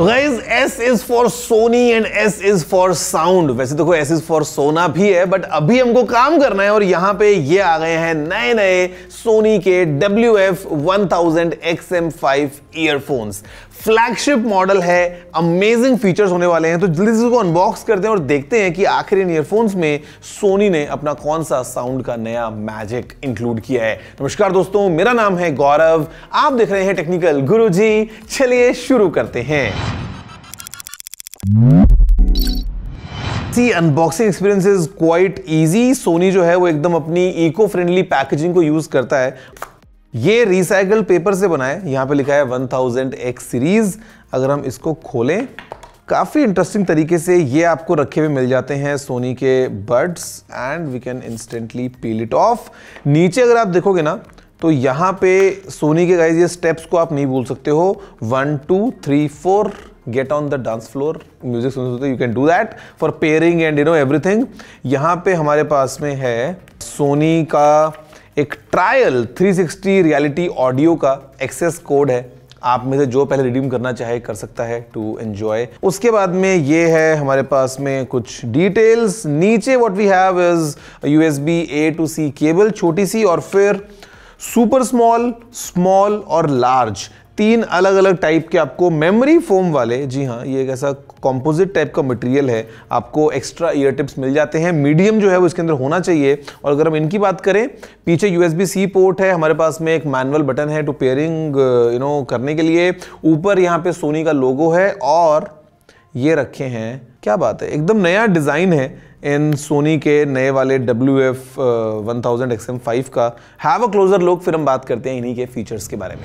Guys S is for Sony and S is for sound. वैसे देखो S is for सोना भी है बट अभी हमको काम करना है और यहाँ पे ये आ गए हैं नए नए सोनी के WF-1000XM5 ईयरफोन्स। फ्लैगशिप मॉडल है, अमेजिंग फीचर्स होने वाले हैं। तो जल्दी से इसको अनबॉक्स करते हैं और देखते हैं कि आखिर इन ईयरफोन्स में सोनी ने अपना कौन सा साउंड का नया मैजिक इंक्लूड किया है। नमस्कार दोस्तों, मेरा नाम है गौरव, आप देख रहे हैं टेक्निकल गुरुजी। चलिए शुरू करते हैं। Unboxing experience is quite easy. Sony जो है वो एकदम अपनी इको फ्रेंडली पैकेजिंग को यूज करता है। ये रिसाइकल पेपर से बना है, यहाँ पे लिखा है 1000X सीरीज। अगर हम इसको खोलें, काफ़ी इंटरेस्टिंग तरीके से ये आपको रखे हुए मिल जाते हैं सोनी के buds and we can instantly peel it off. नीचे अगर आप देखोगे ना तो यहाँ पे सोनी के गाइज ये स्टेप्स को आप नहीं भूल सकते हो, 1 2 3 4 get on the dance floor, music सुनते हो, you can do that for pairing and you know everything. यहाँ पे हमारे पास में है सोनी का एक ट्रायल 360 रियलिटी ऑडियो का एक्सेस कोड है, आप में से जो पहले रिडीम करना चाहे कर सकता है टू एंजॉय। उसके बाद में ये है हमारे पास में कुछ डिटेल्स। नीचे what we have is USB A to C cable, छोटी सी, और फिर सुपर स्मॉल, स्मॉल और लार्ज, तीन अलग अलग टाइप के आपको मेमोरी फोम वाले। जी हाँ, ये एक ऐसा कॉम्पोजिट टाइप का मटेरियल है, आपको एक्स्ट्रा ईयर टिप्स मिल जाते हैं। मीडियम जो है वो इसके अंदर होना चाहिए। और अगर हम इनकी बात करें, पीछे USB C पोर्ट है, हमारे पास में एक मैनुअल बटन है टू पेयरिंग यू नो करने के लिए। ऊपर यहाँ पे सोनी का लोगो है और ये रखे हैं, क्या बात है, एकदम नया डिज़ाइन है इन सोनी के नए वाले WF-1000XM5 का। हैव अ क्लोजर लुक, फिर हम बात करते हैं इन्हीं के फीचर्स के बारे में।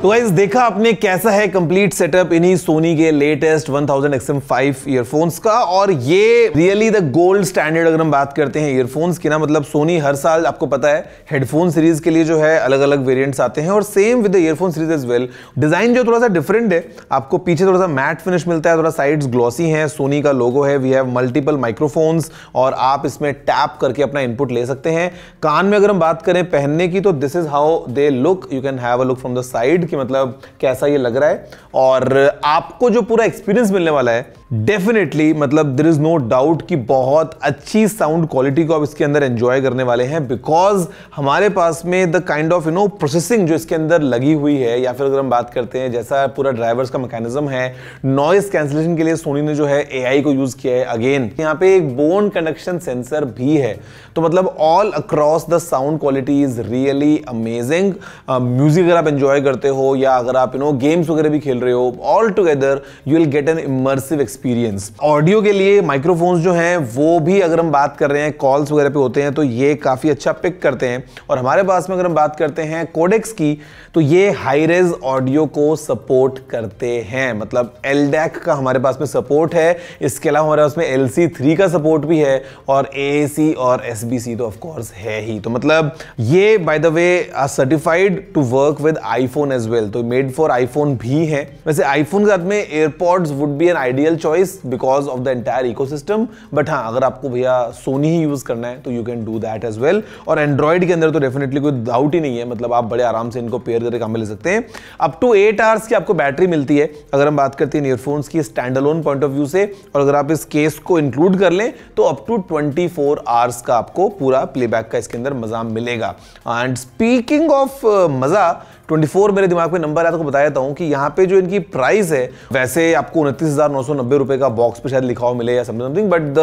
तो गाइस देखा आपने कैसा है कंप्लीट सेटअप इन्हीं सोनी के लेटेस्ट 1000XM5 ईयरफोन्स का। और ये रियली द गोल्ड स्टैंडर्ड अगर हम बात करते हैं ईयरफोन्स की ना, मतलब सोनी हर साल आपको पता है हेडफोन सीरीज के लिए जो है अलग अलग वेरिएंट्स आते हैं और same with the earphone series as well. Design जो थोड़ा सा डिफरेंट है, आपको पीछे थोड़ा सा मैट फिनिश मिलता है, थोड़ा साइड्स ग्लॉसी हैं, सोनी का लोगो है, वी हैव मल्टीपल माइक्रोफोन्स और आप इसमें टैप करके अपना इनपुट ले सकते हैं। कान में अगर हम बात करें पहनने की, तो this is how they look, you can have a look from the side, मतलब कैसा ये लग रहा है। और आपको जो पूरा एक्सपीरियंस मिलने वाला है, डेफिनेटली मतलब देयर इज नो डाउट कि बहुत अच्छी साउंड क्वालिटी को आप इसके अंदर एंजॉय करने वाले हैं। बिकॉज हमारे पास में the kind of you know processing जो इसके अंदर लगी हुई है, या फिर अगर हम बात करते हैं जैसा पूरा ड्राइवर्स का मैकेनिज्म है, नॉइज कैंसिलेशन के लिए सोनी ने जो है AI को यूज किया है। अगेन यहाँ पे एक बोन कंडक्शन सेंसर भी है, तो मतलब all across the sound quality is really amazing. Music अगर आप एंजॉय करते हो या अगर आप यू नो गेम्स वगैरह भी खेल रहे हो, all together you will get an immersive experience. Audio के लिए माइक्रोफोन्स जो हैं वो भी अगर हम बात कर रहे हैं, कॉल्स वगैरह पे होते हैं तो ये काफ़ी अच्छा पिक करते हैं। और हमारे पास में अगर हम बात करते हैं कोडेक्स की, तो ये हाई रेज ऑडियो को सपोर्ट करते हैं, मतलब LDAC का हमारे पास में सपोर्ट है। इसके अलावा हमारे पास में LC3 का सपोर्ट भी है और AAC और SBC तो ऑफकोर्स है ही। तो मतलब ये by the way certified to work with iPhone as well, तो मेड फॉर iPhone भी है। वैसे iPhone के साथ में AirPods would be an ideal choice because of the entire ecosystem, but हाँ अगर आपको भैया सोनी ही यूज करना है तो you can do that as well. और एंड्रॉइड के अंदर तो डेफिनेटली कोई डाउट ही नहीं है, मतलब आप बड़े आराम से इनको पेयर करके काम में ले सकते हैं। अप टू 8 आवर्स की आपको बैटरी मिलती है अगर हम बात करते हैं ईयरफोन्स की stand alone point of view से। और अगर आप इस केस को इंक्लूड कर लें तो अप टू 24 आवर्स का आपको पूरा प्लेबैक का इसके अंदर मजा मिलेगा। एंड स्पीकिंग ऑफ मजा, 24 मेरे दिमाग में नंबर आया तो बता देता हूँ कि यहाँ पे जो इनकी प्राइस है, वैसे आपको 29,990 रुपए का बॉक्स पे शायद लिखा हुआ मिले या something, but the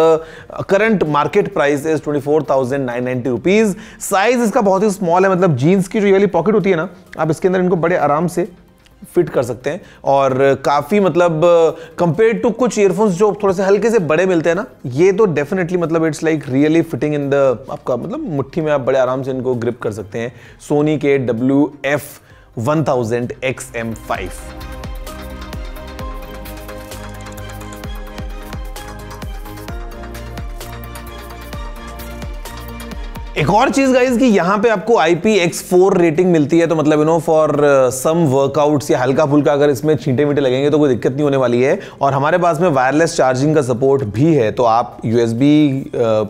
current market price is 24,990 rupees. Size इसका बहुत ही स्मॉल है, मतलब जीन्स की जो ये वाली पॉकेट होती है ना, आप इसके अंदर इनको बड़े आराम से फिट कर सकते हैं। और काफ़ी मतलब कंपेयर टू कुछ ईयरफोन्स जो थोड़े से हल्के से बड़े मिलते हैं ना, ये तो डेफिनेटली मतलब it's like really fitting in the आपका मतलब मुट्ठी में, आप बड़े आराम से इनको ग्रिप कर सकते हैं। सोनी के WF-1000XM5। एक और चीज गाइस कि यहाँ पे आपको IPX4 रेटिंग मिलती है, तो मतलब you know for some workouts या हल्का फुल्का अगर इसमें छींटे मीटे लगेंगे तो कोई दिक्कत नहीं होने वाली है। और हमारे पास में वायरलेस चार्जिंग का सपोर्ट भी है, तो आप USB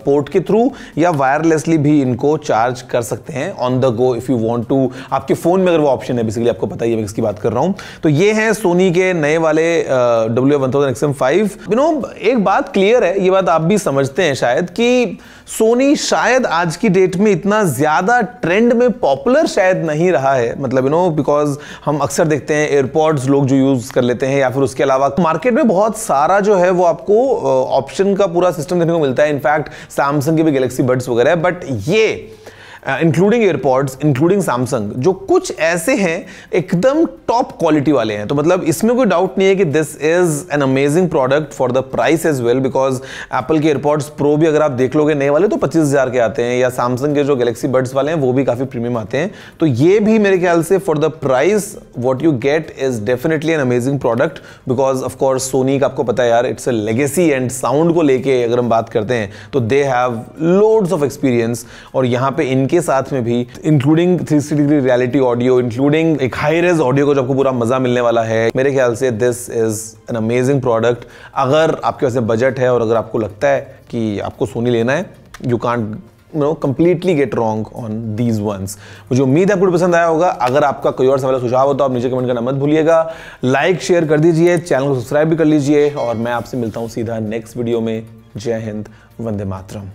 पोर्ट के थ्रू या वायरलेसली भी इनको चार्ज कर सकते हैं on the go if you want to. आपके फोन में अगर वो ऑप्शन है, बेसिकली आपको पता ही है मैं इसकी बात कर रहा हूँ। तो ये है सोनी के नए वाले WF-1000XM5। यू नो एक बात क्लियर है, ये बात आप भी समझते हैं शायद कि सोनी शायद आज की डेट में इतना ज्यादा ट्रेंड में पॉपुलर शायद नहीं रहा है, मतलब यू नो बिकॉज हम अक्सर देखते हैं एयरपॉड्स लोग जो यूज कर लेते हैं या फिर उसके अलावा मार्केट में बहुत सारा जो है वो आपको ऑप्शन का पूरा सिस्टम देखने को मिलता है। इनफैक्ट सैमसंग के भी गैलेक्सी बड्स वगैरह है, बट ये इंक्लूडिंग एयरपॉड्स इंक्लूडिंग सैमसंग जो कुछ ऐसे हैं एकदम टॉप क्वालिटी वाले हैं, तो मतलब इसमें कोई डाउट नहीं है कि this is an amazing product for the price as well. Because Apple के एयरपॉड्स प्रो भी अगर आप देख लोगे नए वाले तो 25,000 के आते हैं, या सैमसंग के जो गैलेक्सी बड्स वाले हैं वो भी काफी प्रीमियम आते हैं। तो ये भी मेरे ख्याल से for the price what you get is definitely an amazing product, because of course Sony का आपको पता है यार it's a legacy and sound को लेके अगर हम बात करते हैं तो they have loads of experience. और यहाँ पे इनके के साथ में भी इंक्लूडिंग 360 रियलिटी ऑडियो इंक्लूडिंग एक हाई रेज ऑडियो को जो आपको पूरा मजा मिलने वाला है, मेरे ख्याल से this is an amazing product. अगर आपके पास बजट है और अगर आपको लगता है कि आपको सोनी लेना है, you can't completely get wrong on these ones। मुझे उम्मीद है आपको पसंद आया होगा। अगर आपका कोई और सवाल सुझाव हो तो आप नीचे कमेंट करना मत भूलिएगा। लाइक शेयर कर दीजिए, चैनल को सब्सक्राइब भी कर लीजिए, और मैं आपसे मिलता हूँ सीधा नेक्स्ट वीडियो में। जय हिंद, वंदे मातरम।